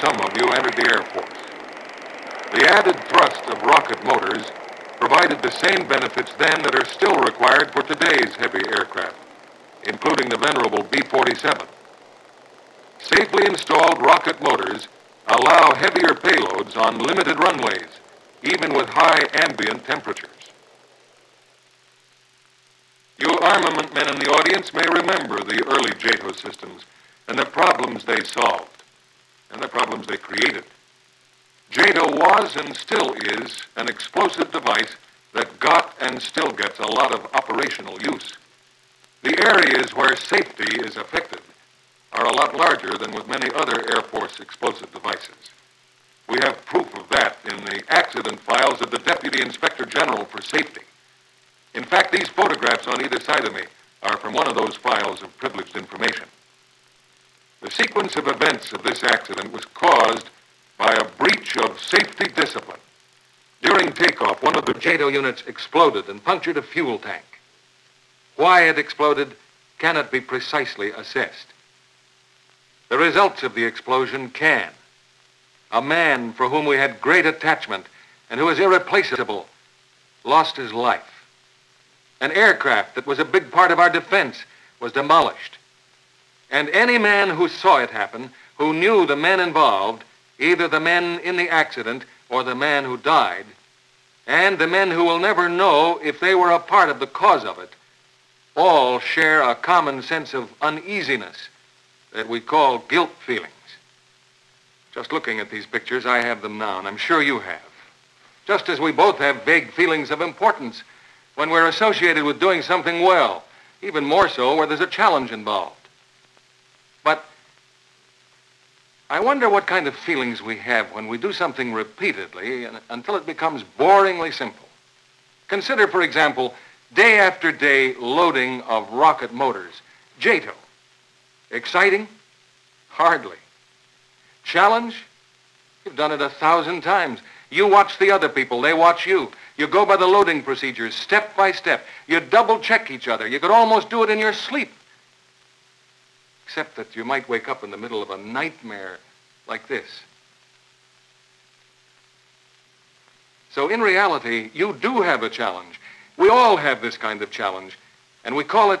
some of you entered the Air Force. The added thrust of rocket motors provided the same benefits then that are still required for today's heavy aircraft, including the venerable B-47. Safely installed rocket motors allow heavier payloads on limited runways, even with high ambient temperatures. You armament men in the audience may remember the early JATO systems and the problems they solved and the problems they created. JATO was and still is an explosive device that got and still gets a lot of operational use. The areas where safety is affected are a lot larger than with many other Air Force explosive devices. We have proof of that in the accident files of the Deputy Inspector General for Safety. In fact, these photographs on either side of me are from one of those files of privileged information. The sequence of events of this accident was caused by a breach of safety discipline. During takeoff, one of the JATO units exploded and punctured a fuel tank. Why it exploded cannot be precisely assessed. The results of the explosion can. A man for whom we had great attachment and who is irreplaceable lost his life. An aircraft that was a big part of our defense was demolished. And any man who saw it happen, who knew the men involved, either the men in the accident or the man who died, and the men who will never know if they were a part of the cause of it, all share a common sense of uneasiness that we call guilt feelings. Just looking at these pictures, I have them now, and I'm sure you have. Just as we both have vague feelings of importance when we're associated with doing something well, even more so where there's a challenge involved. But I wonder what kind of feelings we have when we do something repeatedly until it becomes boringly simple. Consider, for example, day after day loading of rocket motors. JATO. Exciting? Hardly. Challenge? You've done it 1,000 times. You watch the other people, they watch you. You go by the loading procedures, step by step. You double-check each other. You could almost do it in your sleep. Except that you might wake up in the middle of a nightmare like this. So in reality, you do have a challenge. We all have this kind of challenge, and we call it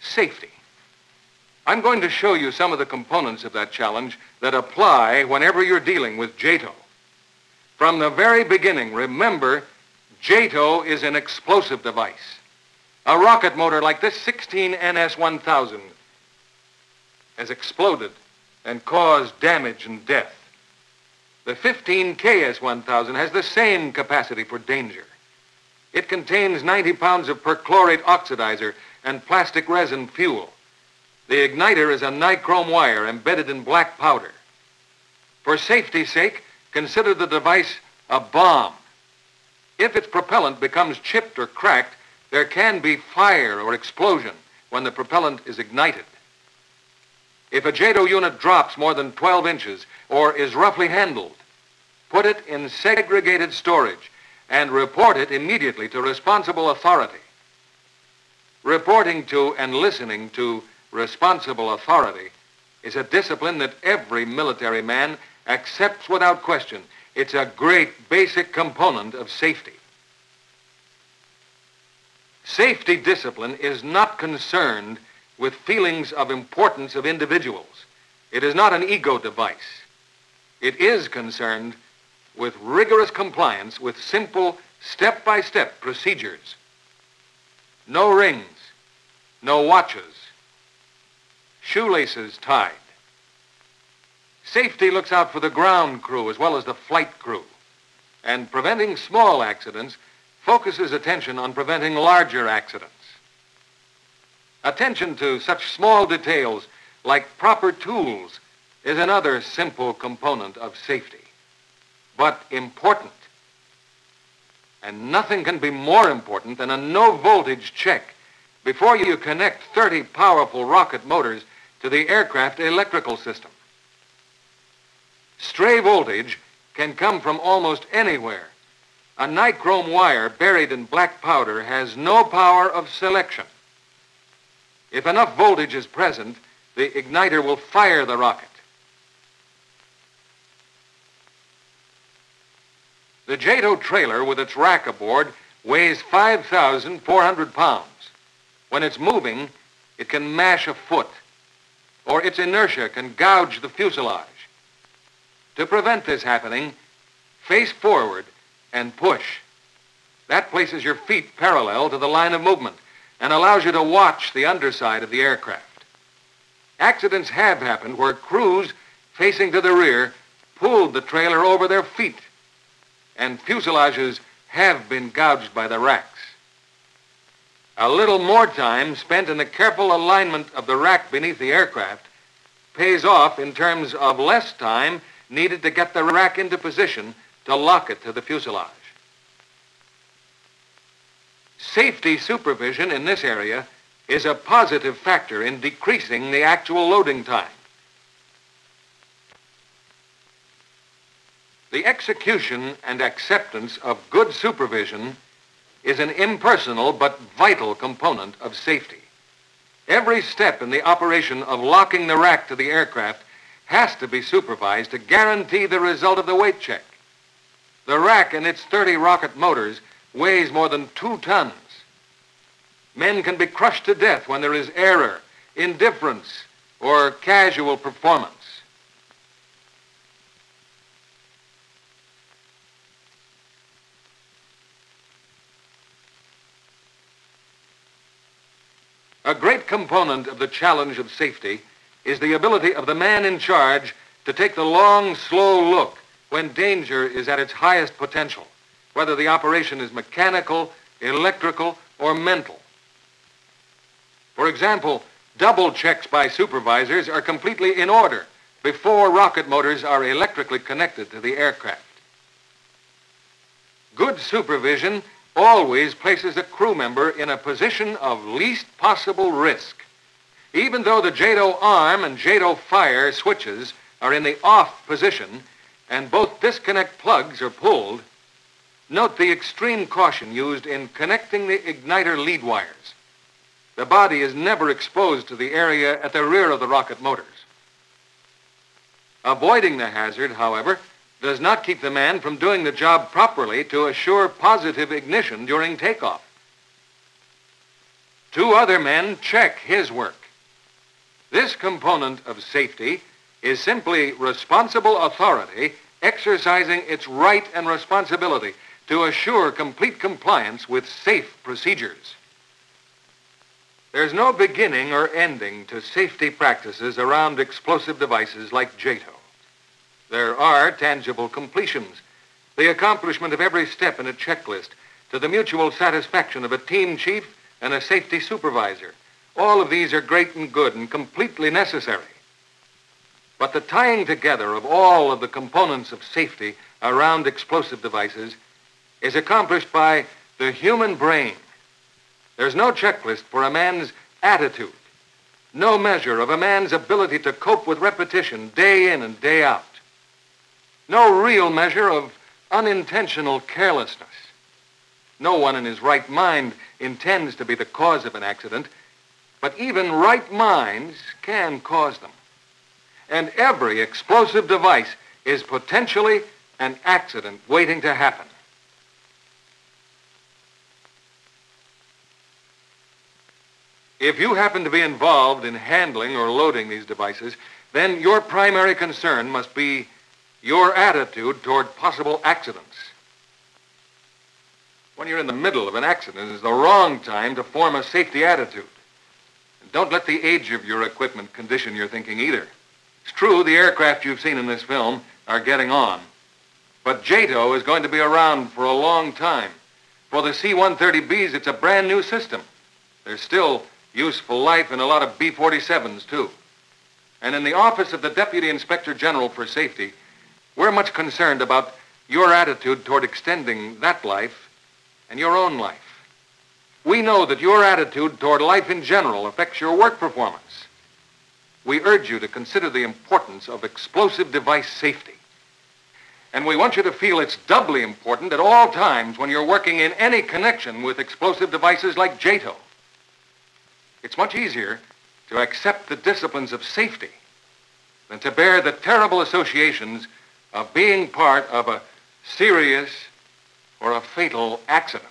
safety. I'm going to show you some of the components of that challenge that apply whenever you're dealing with JATO. From the very beginning, remember, JATO is an explosive device. A rocket motor like this 16NS-1000 has exploded and caused damage and death. The 15KS-1000 has the same capacity for danger. It contains 90 pounds of perchlorate oxidizer and plastic resin fuel. The igniter is a nichrome wire embedded in black powder. For safety's sake, consider the device a bomb. If its propellant becomes chipped or cracked, there can be fire or explosion when the propellant is ignited. If a JATO unit drops more than 12 inches or is roughly handled, put it in segregated storage and report it immediately to responsible authority. Reporting to and listening to responsible authority is a discipline that every military man accepts without question. It's a great basic component of safety. Safety discipline is not concerned with feelings of importance of individuals. It is not an ego device. It is concerned with rigorous compliance with simple step-by-step procedures. No rings, no watches, shoelaces tied. Safety looks out for the ground crew as well as the flight crew. And preventing small accidents focuses attention on preventing larger accidents. Attention to such small details like proper tools is another simple component of safety, but important. And nothing can be more important than a no-voltage check before you connect 30 powerful rocket motors to the aircraft electrical system. Stray voltage can come from almost anywhere. A nichrome wire buried in black powder has no power of selection. If enough voltage is present, the igniter will fire the rocket. The JATO trailer with its rack aboard weighs 5,400 pounds. When it's moving, it can mash a foot, or its inertia can gouge the fuselage. To prevent this happening, face forward and push. That places your feet parallel to the line of movement and allows you to watch the underside of the aircraft. Accidents have happened where crews facing to the rear pulled the trailer over their feet, and fuselages have been gouged by the racks. A little more time spent in the careful alignment of the rack beneath the aircraft pays off in terms of less time needed to get the rack into position to lock it to the fuselage. Safety supervision in this area is a positive factor in decreasing the actual loading time. The execution and acceptance of good supervision is an impersonal but vital component of safety. Every step in the operation of locking the rack to the aircraft has to be supervised to guarantee the result of the weight check. The rack and its 30 rocket motors weighs more than 2 tons. Men can be crushed to death when there is error, indifference, or casual performance. A great component of the challenge of safety is the ability of the man in charge to take the long, slow look when danger is at its highest potential, whether the operation is mechanical, electrical, or mental. For example, double checks by supervisors are completely in order before rocket motors are electrically connected to the aircraft. Good supervision always places a crew member in a position of least possible risk, even though the JATO arm and JATO fire switches are in the off position and both disconnect plugs are pulled. Note the extreme caution used in connecting the igniter lead wires. The body is never exposed to the area at the rear of the rocket motors. Avoiding the hazard, however, does not keep the man from doing the job properly to assure positive ignition during takeoff. 2 other men check his work. This component of safety is simply responsible authority exercising its right and responsibility to assure complete compliance with safe procedures. There's no beginning or ending to safety practices around explosive devices like JATO. There are tangible completions, the accomplishment of every step in a checklist to the mutual satisfaction of a team chief and a safety supervisor. All of these are great and good and completely necessary. But the tying together of all of the components of safety around explosive devices is accomplished by the human brain. There's no checklist for a man's attitude, no measure of a man's ability to cope with repetition day in and day out. No real measure of unintentional carelessness. No one in his right mind intends to be the cause of an accident, but even right minds can cause them. And every explosive device is potentially an accident waiting to happen. If you happen to be involved in handling or loading these devices, then your primary concern must be your attitude toward possible accidents. When you're in the middle of an accident, is the wrong time to form a safety attitude. And don't let the age of your equipment condition your thinking either. It's true the aircraft you've seen in this film are getting on, but JATO is going to be around for a long time. For the C-130Bs, it's a brand new system. There's still useful life in a lot of B-47s, too. And in the office of the Deputy Inspector General for Safety, we're much concerned about your attitude toward extending that life and your own life. We know that your attitude toward life in general affects your work performance. We urge you to consider the importance of explosive device safety. And we want you to feel it's doubly important at all times when you're working in any connection with explosive devices like JATO. It's much easier to accept the disciplines of safety than to bear the terrible associations of being part of a serious or a fatal accident.